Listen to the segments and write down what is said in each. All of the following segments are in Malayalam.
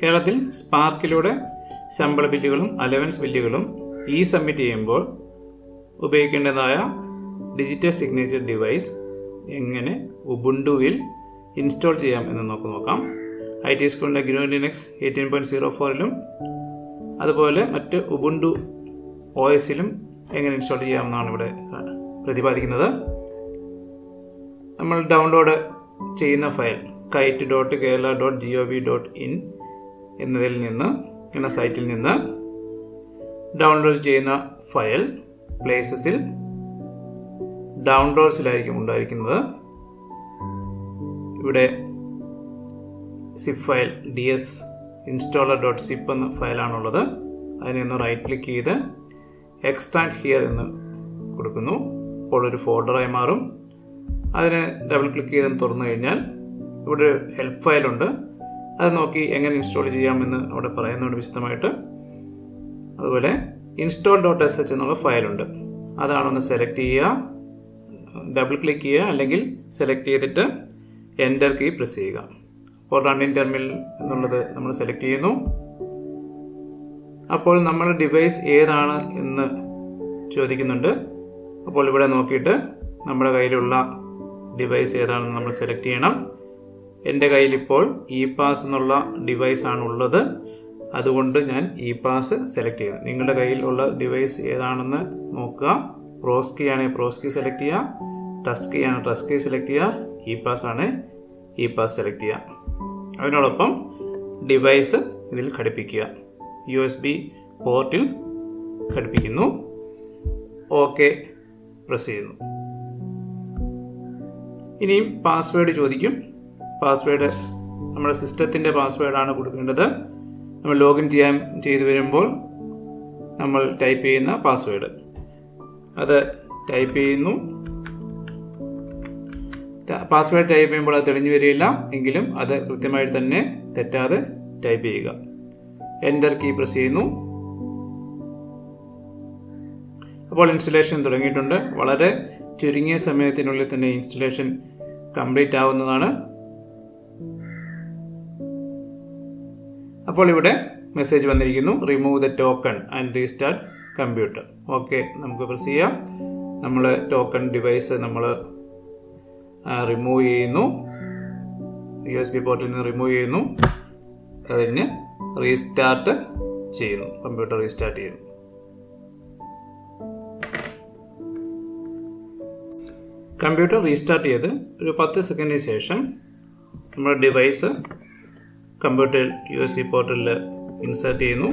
കേരളത്തിൽ സ്പാർക്കിലൂടെ ശമ്പള ബില്ലുകളും അലവൻസ് ബില്ലുകളും ഇ സബ്മിറ്റ് ചെയ്യുമ്പോൾ ഉപയോഗിക്കേണ്ടതായ ഡിജിറ്റൽ സിഗ്നേച്ചർ ഡിവൈസ് എങ്ങനെ ഉബുണ്ടുവിൽ ഇൻസ്റ്റാൾ ചെയ്യാം എന്ന് നോക്കാം. ഐ ടി സ്കൂളിൻ്റെ ഗ്നു ലിനക്സ് 18.04-ലും അതുപോലെ മറ്റ് ഉബുണ്ടു ഒ എസിലും എങ്ങനെ ഇൻസ്റ്റാൾ ചെയ്യാമെന്നാണ് ഇവിടെ പ്രതിപാദിക്കുന്നത്. നമ്മൾ ഡൗൺലോഡ് ചെയ്യുന്ന ഫയൽ kite.kerala.gov.in എന്ന സൈറ്റിൽ നിന്ന് ഡൗൺലോഡ് ചെയ്യുന്ന ഫയൽ പ്ലേസസിൽ ഡൗൺലോഡ്സിലായിരിക്കും ഉണ്ടായിരിക്കുന്നത്. ഇവിടെ സിപ്പ് ഫയൽ ds installer.zip എന്ന ഫയലാണുള്ളത്. അതിനൊന്ന് റൈറ്റ് ക്ലിക്ക് ചെയ്ത് എക്സ്ട്രാക്ട് ഹിയർ എന്ന് കൊടുക്കുന്നു. അപ്പോൾ ഒരു ഫോൾഡറായി മാറും. അതിന് ഡബിൾ ക്ലിക്ക് ചെയ്ത് തുറന്നു കഴിഞ്ഞാൽ ഇവിടെ ഒരു ഹെൽപ്പ് ഫയലുണ്ട്. അത് നോക്കി എങ്ങനെ ഇൻസ്റ്റാൾ ചെയ്യാമെന്ന് അവിടെ പറയുന്നുണ്ട് വിശദമായിട്ട്. അതുപോലെ install.sh എന്നുള്ള ഫയലുണ്ട്. അതാണൊന്ന് സെലക്ട് ചെയ്യുക, ഡബിൾ ക്ലിക്ക് ചെയ്യുക, അല്ലെങ്കിൽ സെലക്ട് ചെയ്തിട്ട് എൻ്റർ കീ പ്രസ് ചെയ്യുക. അപ്പോൾ റൺ ഇൻ ടെർമിനൽ എന്നുള്ളത് നമ്മൾ സെലക്ട് ചെയ്യുന്നു. അപ്പോൾ നമ്മുടെ ഡിവൈസ് ഏതാണ് എന്ന് ചോദിക്കുന്നുണ്ട്. അപ്പോൾ ഇവിടെ നോക്കിയിട്ട് നമ്മുടെ കയ്യിലുള്ള ഡിവൈസ് ഏതാണെന്ന് നമ്മൾ സെലക്ട് ചെയ്യണം. എൻ്റെ കയ്യിലിപ്പോൾ ഇ പാസ് എന്നുള്ള ഡിവൈസാണ് ഉള്ളത്. അതുകൊണ്ട് ഞാൻ ഇ പാസ് സെലക്ട് ചെയ്യുന്നു. നിങ്ങളുടെ കയ്യിൽ ഉള്ള ഡിവൈസ് ഏതാണെന്ന് നോക്കുക. പ്രോസ്കി ആണെങ്കിൽ പ്രോസ്കി സെലക്ട് ചെയ്യുക, ടസ്കി ആണ് ടസ്കി സെലക്ട് ചെയ്യുക, ഇ പാസ് ആണ് ഇ പാസ് സെലക്ട് ചെയ്യുക. അതിനോടൊപ്പം ഡിവൈസ് ഇതിൽ ഘടിപ്പിക്കുക, USB പോർട്ടിൽ ഘടിപ്പിക്കുന്നു. ഓക്കെ പ്രസ് ചെയ്യുന്നു. ഇനിയും പാസ്വേഡ് ചോദിക്കും. പാസ്വേഡ് നമ്മുടെ സിസ്റ്റത്തിൻ്റെ പാസ്വേഡാണ് കൊടുക്കേണ്ടത്. നമ്മൾ ലോഗിൻ ചെയ്തു വരുമ്പോൾ നമ്മൾ ടൈപ്പ് ചെയ്യുന്ന പാസ്വേഡ് അത് ടൈപ്പ് ചെയ്യുന്നു. പാസ്വേഡ് ടൈപ്പ് ചെയ്യുമ്പോൾ അത് തെളിഞ്ഞു വരികയില്ല, എങ്കിലും അത് കൃത്യമായി തന്നെ തെറ്റാതെ ടൈപ്പ് ചെയ്യുക. എൻ്റർ കീ പ്രസ് ചെയ്യുന്നു. അപ്പോൾ ഇൻസ്റ്റലേഷൻ തുടങ്ങിയിട്ടുണ്ട്. വളരെ ചുരുങ്ങിയ സമയത്തിനുള്ളിൽ തന്നെ ഇൻസ്റ്റലേഷൻ കംപ്ലീറ്റ് ആവുന്നതാണ്. അപ്പോൾ ഇവിടെ മെസ്സേജ് വന്നിരിക്കുന്നു, remove the token and restart computer. Okay നമുക്ക് പ്രസ് ചെയ്യാം. നമ്മൾ ടോക്കൺ ഡിവൈസ് നമ്മൾ റിമൂവ് ചെയ്യുന്നു, USB പോർട്ടിൽ നിന്ന് റിമൂവ് ചെയ്യുന്നു. അതിന് റീസ്റ്റാർട്ട് ചെയ്യുന്നു, കമ്പ്യൂട്ടർ റീസ്റ്റാർട്ട് ചെയ്യുന്നു. കമ്പ്യൂട്ടർ റീസ്റ്റാർട്ട് ചെയ്ത് ഒരു 10 സെക്കൻഡിന് ശേഷം നമ്മുടെ ഡിവൈസ് കമ്പ്യൂട്ടർ USB പോർട്ടിൽ ഇൻസേർട്ട് ചെയ്യുന്നു.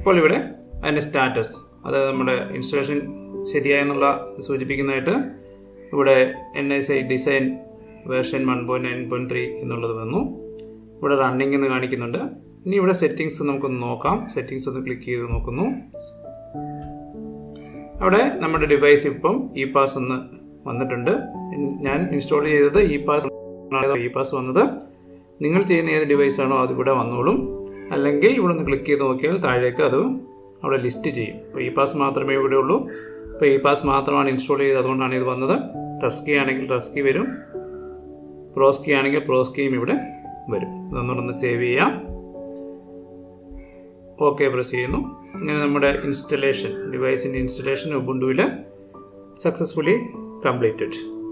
അപ്പോൾ ഇവിടെ അതിൻ്റെ സ്റ്റാറ്റസ്, അതായത് നമ്മുടെ ഇൻസ്റ്റലേഷൻ ശരിയായെന്നുള്ള സൂചിപ്പിക്കുന്നതായിട്ട് ഇവിടെ NSI ഡിസൈൻ വേർഷൻ 1.9.3 എന്നുള്ളത് വന്നു. ഇവിടെ റണ്ണിംഗ് എന്ന് കാണിക്കുന്നുണ്ട്. ഇനി ഇവിടെ സെറ്റിംഗ്സ് നമുക്കൊന്ന് നോക്കാം. സെറ്റിംഗ്സ് ഒന്ന് ക്ലിക്ക് ചെയ്ത് നോക്കുന്നു. അവിടെ നമ്മുടെ ഡിവൈസ് ഇപ്പം ഇ പാസ് എന്ന് വന്നിട്ടുണ്ട്. ഞാൻ ഇൻസ്റ്റാൾ ചെയ്തത് ഇ പാസ്, ഇ പാസ് വന്നത് നിങ്ങൾ ചെയ്യുന്ന ഏത് ഡിവൈസാണോ അത് ഇവിടെ വന്നോളും. അല്ലെങ്കിൽ ഇവിടെ ഒന്ന് ക്ലിക്ക് ചെയ്ത് നോക്കിയാൽ താഴേക്ക് അത് അവിടെ ലിസ്റ്റ് ചെയ്യും. ഇപ്പോൾ ഇ പാസ് മാത്രമേ ഇവിടെ ഉള്ളൂ. ഇപ്പോൾ ഇ പാസ് മാത്രമാണ് ഇൻസ്റ്റാൾ ചെയ്തത്, അതുകൊണ്ടാണ് ഇത് വന്നത്. ടസ്കി ആണെങ്കിൽ ടസ്കി വരും, പ്രോസ്കി ആണെങ്കിൽ പ്രോസ്കിയും ഇവിടെ വരും. ഇതൊന്നുകൊണ്ടൊന്ന് സേവ് ചെയ്യാം. ഓക്കെ പ്രസ് ചെയ്യുന്നു. ഇങ്ങനെ നമ്മുടെ ഇൻസ്റ്റലേഷൻ, ഡിവൈസിൻ്റെ ഇൻസ്റ്റലേഷൻ ഉബുണ്ടുവിൽ സക്സസ്ഫുള്ളി കംപ്ലീറ്റഡ്.